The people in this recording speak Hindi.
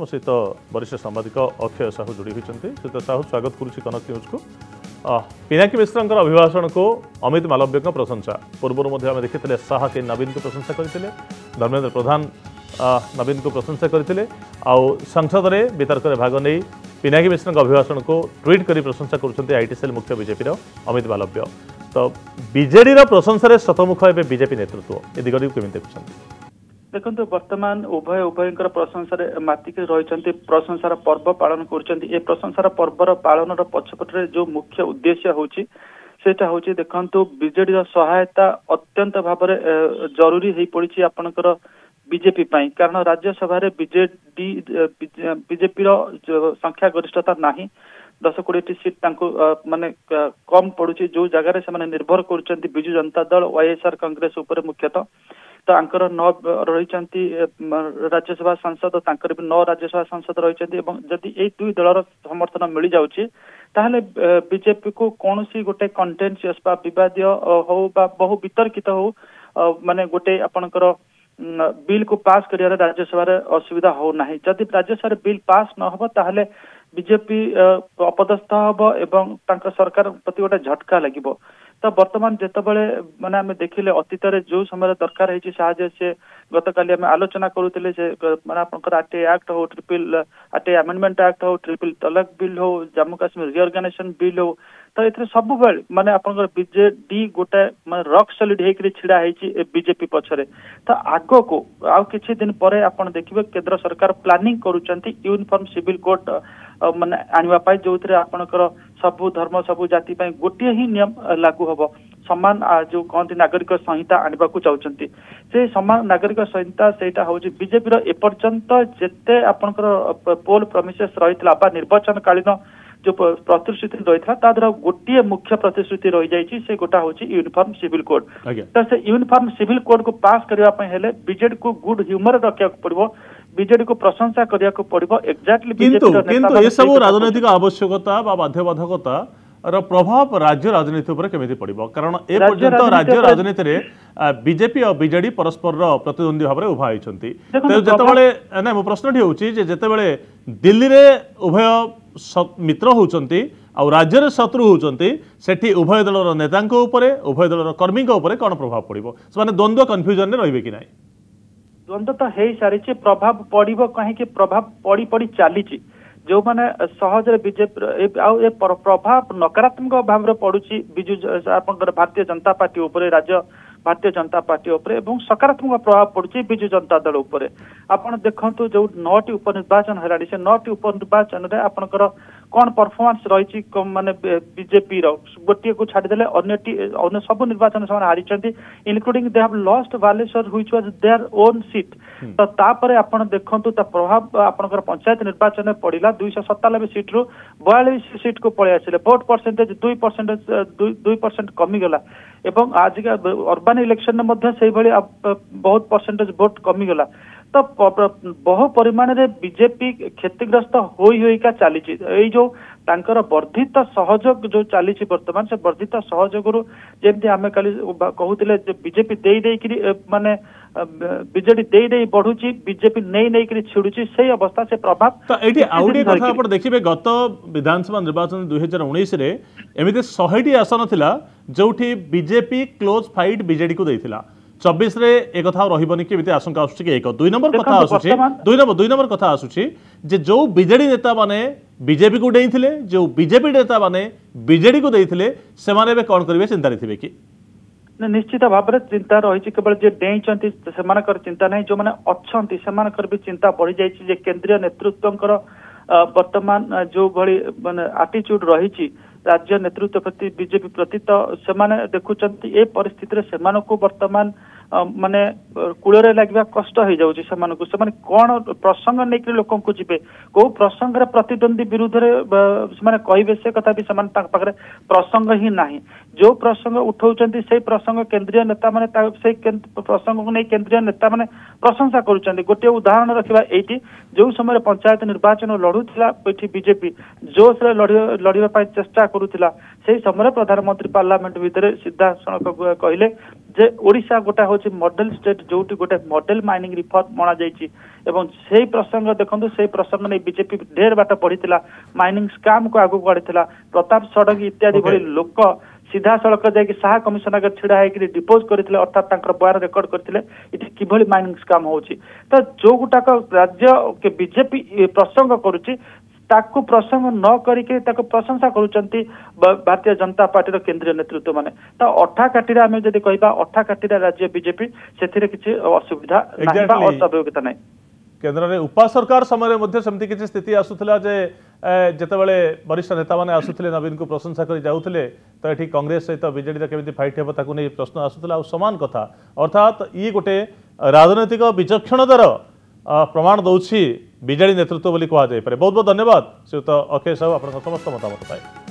मो सहित वरिष्ठ सांबादिक अक्षय साहू जोड़ी होती। श्री साहू स्वागत करुच्ची कनक न्यूज को। पिनाकी मिश्रा अभिभाषण को अमित मालव्य प्रशंसा पूर्व देखी शाह के नवीन को प्रशंसा करते, धर्मेन्द्र प्रधान नवीन को प्रशंसा करते, संसद में वितर्क में भाग नहीं पिनाकी मिश्रा अभिभाषण को ट्वीट कर प्रशंसा करुँच आईटी सेल मुख्य बीजेपी अमित मालव्य। तो बीजेडी प्रशंसा शतमुख एवं बीजेपी नेतृत्व ए दिगड़ी केमी देखुं? देखो बर्तमान उभय उभय प्रशंसा मातिक रही प्रशंसार पर्व पालन कर प्रशंसार पर्वर पालन पछपटे जो मुख्य उद्देश्य हूँ सेटा हूँ देखो बीजेडी सहायता अत्यंत भाव जरूरी हो पड़ी आपणकर बीजेपी कारण राज्यसभा बीजेपी संख्या गरिष्ठता नहीं, 10-20 सीट माने कम पड़ुची जो जगार से निर्भर कर बिजु जनता दल वाईएसआर कांग्रेस उपर मुख्यतः तो आंकर 9 रही राज्यसभा सांसद तांकर भी 9 राज्यसभा सांसद रही जदि ए दुई दलर समर्थन मिल जाउची ताहले बीजेपी को कौन सी गोटे कंटेंशियस बा विवाद हो बा बहु वितर्कित हो माने गोटे आपनकर बिल को पास करिया राज्यसभा रे असुविधा हो नाही। जदि राज्यसभा बिल पास न हो ताहले बीजेपी अपदस्थ हो एवं तांकर सरकार प्रति गोटे झटका लगिबो। तो बर्तमान जितेबाला मैंने आम देखिले अतीत जो समय दरकार होती साहज से गत काली आम आलोचना करूले मैंने आपंकर आरटीआई एक्ट हो, ट्रिपल आरटीआई आमेंडमेंट एक्ट हो, ट्रिपल तलाक बिल हो, जम्मू काश्मीर रिअर्गानाइजेशन बिल हो, तो ये सब माने आपंकर बीजेडी गोटे मैं रॉक सॉलिड होकर छिड़ा है बीजेपी पछरे। तो आग को आउ किछि दिन पर आप देखिए केंद्र सरकार प्लानिंग करूछंती यूनिफॉर्म सिविल कोड माने आनिबा पाई जो आपणकर सबु धर्म सबु जाति पाई गोटे ही नियम लागू होबो, समान जो कहते नागरिक संहिता आनिबा को चाहते से समान नागरिक संहिता सेटा हूँ बीजेपी एपर्यंत जेते आपणकर पोल प्रमिसेस रही बा निर्वाचन कालीन जो प्रतिश्रुति रही द्वारा गोटे मुख्य प्रतिश्रुति रही जाए से गोटा हूँ यूनिफॉर्म सिविल कोड। तो से यूनिफॉर्म सिविल कोड को पास करने बीजेडी को गुड ह्यूमर रखा पड़ो, बीजेडी को प्रशंसा करने को पड़ो। एक्जाक्टली बीजेपी ये सब राजनीतिक आवश्यकता बाध्यबाधकता प्रभाव राज्य राजनीति पर केमिति पड़िबो कारण ए पर्यंत राज्य राजनीति रे बीजेपी और बीजेडी परस्पर प्रतिद्वंदी भाव में उभा होइछंती। तो जतबेले नै मो प्रश्नटी होउची जे जतबेले दिल्ली रे उभय मित्र होउछंती आ राज्य रे शत्रु होउछंती सेठी उभय दलर नेतांको उपरे उभय दलर कर्मीको उपरे कोन प्रभाव पड़िबो, माने द्वंद्व कन्फ्यूजन रे रहिबे कि नै? द्वंद्व तो हेई सारिचे, प्रभाव पड़िबो काहे कि प्रभाव पड़ी पड़ी चालिची जो माने सहजरे बीजेपी आ प्रभाव नकारात्मक भाव में पड़ुची बिजु आपनकर भारतीय जनता पार्टी उपरे, राज्य भारतीय जनता पार्टी उपरे एवं सकारात्मक प्रभाव पड़ुची बिजु जनता दल उपरे। आपण देखंतु जो 9टी उपनिर्वाचन हराडी से 9टी उपनिर्वाचन रे आपनकर कोन परफॉर्मेंस रही माने बीजेपी रो गोटे को छाड़ी देले अन्य सब निर्वाचन समान हारी छथि including they have lost Baleshwar which was their own seat. तो तापर आपण देखंतु ता प्रभाव आपनकर पंचायत निर्वाचन में पड़िला 297 सीट रो 42 सीट को पळे आसिले, वोट परसेंटेज 2% कमी गला एवं आज के अर्बन इलेक्शन में मध्य सेही भली बहुत परसेंटेज वोट कमी गला। तो बहु परिमाण रे बीजेपी क्षतिग्रस्त होइका चली जो तांकर वर्धित सहयोग जो चली बर्तमान से वर्धित सहयोग रु जेमती आम खाली कहते बीजेपी दे माने बीजेडी दे बढ़ुची बीजेपी नहीं छिड़ुची से अवस्था से प्रभाव। तो ये आउटे कथा आप देखिए गत विधानसभा निर्वाचन 2019 एमती 100टी आसन था जो बीजेपी क्लोज फाइट बीजेडी को देता 24 रे एक कथा रहिबनी कि बिते आशंका आसुछि कि एक दुई नंबर कथा आसुछि जे जो बीजेडी नेता माने बीजेपी को देथिले जो बीजेपी नेता माने बीजेडी को देथिले से माने बे कोन करबे चिंता रहिबे कि निश्चित भाव में चिंता रही केवल जे डेइचंती से माने कर चिंता नहीं जो माने अच्छंती से माने कर भी चिंता बढ़ी जाय छि जे केंद्रीय नेतृत्वकर वर्तमान जो भली माने एटीट्यूड रही छि राज्य नेतृत्व प्रति बीजेपी प्रति तो से देखुंत ए परिस्थिति रे सेमान को बर्तमान माने कूलरे लगवा कष्ट हो जाउची से कौन प्रसंग नहीं लोक जीवे कौ प्रसंग रे प्रतिद्वंदी विरुद्ध रे से कहे से कथा भी समान पाखरे प्रसंग ही नहीं जो प्रसंग उठाउचंती से प्रसंग केंद्रीय नेता माने से प्रसंग को नहीं केंद्रीय नेता माने प्रशंसा करूचंती। गोटे उदाहरण रखिबा एटी जो समय पंचायत निर्वाचन लड़ूला बीजेपी जोश रे लड़िबा चेष्टा करूतिला से समय प्रधानमंत्री पार्लामेंट भितर सीधा सड़क कहले जे ओडिशा गोटे हूँ मॉडल स्टेट जो गोटे मॉडल माइनिंग रिफॉर्म अणाई से प्रसंग देखो से प्रसंग नहीं बीजेपी ढेर बाट बढ़ी माइनिंग स्काम को आगे बढ़ी प्रताप षडंगी इत्यादि भाई लोक सीधा सड़क जाकि साहा कमिशन आगे ढड़ा होकर डिपोज करते अर्थात बयान रेकर्ड करते किभली माइनिंग स्काम होची तो जो गुटाक राज्य के बीजेपी प्रसंग करुच्ची ताकू प्रसंग न करके ताकू प्रशंसा करुंच भारतीय जनता पार्टी केन्द्रीय नेतृत्व मैंने तो अठा काटी आम जब कह अठा काटी राज्य बीजेपी से किसी असुविधा असभ्योगिता ना केन्द्र में उपा सरकार समय सेमती किसी स्थिति आसूला जितेबाला वरिष्ठ नेता मैंने आसूले नवीन को प्रशंसा कर जाते तो ये कांग्रेस सहित बीजेडी केमी फाइट हे ताकू नहीं प्रश्न आसूला आसान कथा अर्थात ये गोटे राजनैतिक विचक्षणतार प्रमाण दौर बीजेडी नेतृत्व बोली कहुत बहुत बहुत धन्यवाद श्रीयुत अक्षय साहू आप समस्त मतामत पाए।